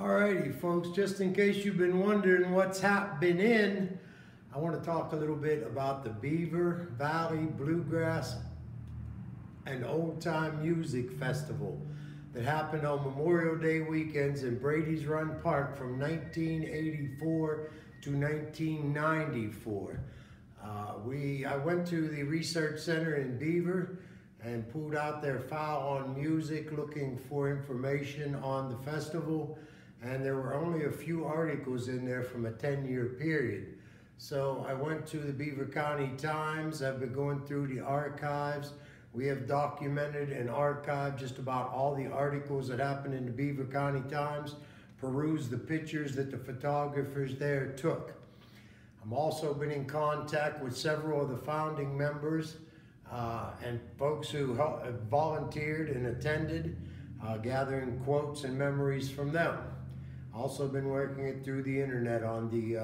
Alrighty folks, just in case you've been wondering what's Hap-Been-In, I want to talk a little bit about the Beaver Valley Bluegrass and Old Time Music Festival that happened on Memorial Day weekends in Brady's Run Park from 1984 to 1994. I went to the Research Center in Beaver and pulled out their file on music looking for information on the festival, and there were only a few articles in there from a 10-year period. So I went to the Beaver County Times. I've been going through the archives. We have documented and archived just about all the articles that happened in the Beaver County Times, perused the pictures that the photographers there took. I've also been in contact with several of the founding members and folks who volunteered and attended, gathering quotes and memories from them. Also been working it through the internet on the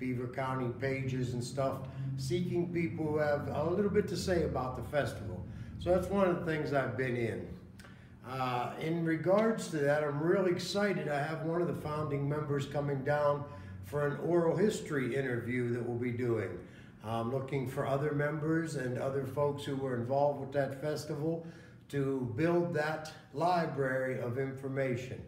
Beaver County pages and stuff, seeking people who have a little bit to say about the festival. So that's one of the things I've been in. In regards to that, I'm really excited. I have one of the founding members coming down for an oral history interview that we'll be doing. I'm looking for other members and other folks who were involved with that festival to build that library of information.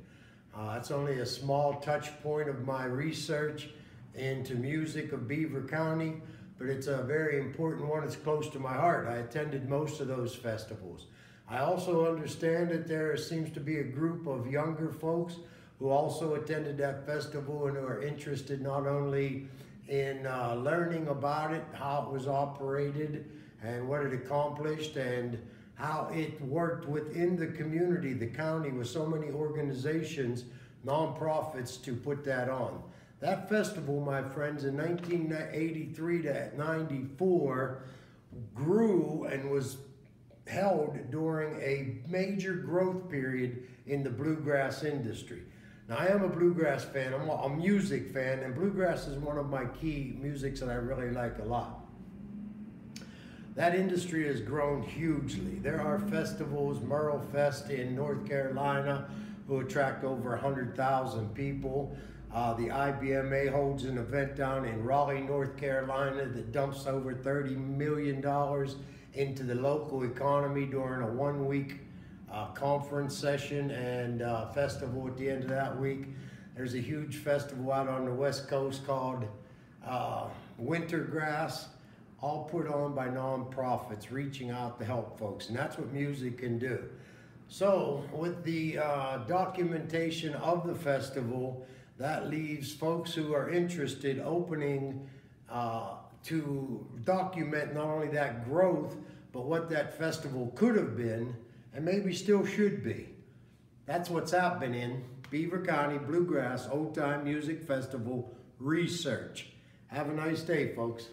It's only a small touch point of my research into music of Beaver County, but it's a very important one. It's close to my heart. I attended most of those festivals. I also understand that there seems to be a group of younger folks who also attended that festival and who are interested not only in learning about it, how it was operated and what it accomplished and how it worked within the community, the county, with so many organizations, nonprofits to put that on. That festival, my friends, in 1983 to 94 grew and was held during a major growth period in the bluegrass industry. Now, I am a bluegrass fan, I'm a music fan, and bluegrass is one of my key musics that I really like a lot. That industry has grown hugely. There are festivals, Merle Fest in North Carolina, who attract over 100,000 people. The IBMA holds an event down in Raleigh, North Carolina that dumps over $30 million into the local economy during a one-week conference session and festival at the end of that week. There's a huge festival out on the West Coast called Wintergrass, all put on by nonprofits reaching out to help folks, and that's what music can do. So with the documentation of the festival, that leaves folks who are interested opening to document not only that growth, but what that festival could have been and maybe still should be. That's what's happened in Beaver County Bluegrass Old Time Music Festival Research. Have a nice day, folks.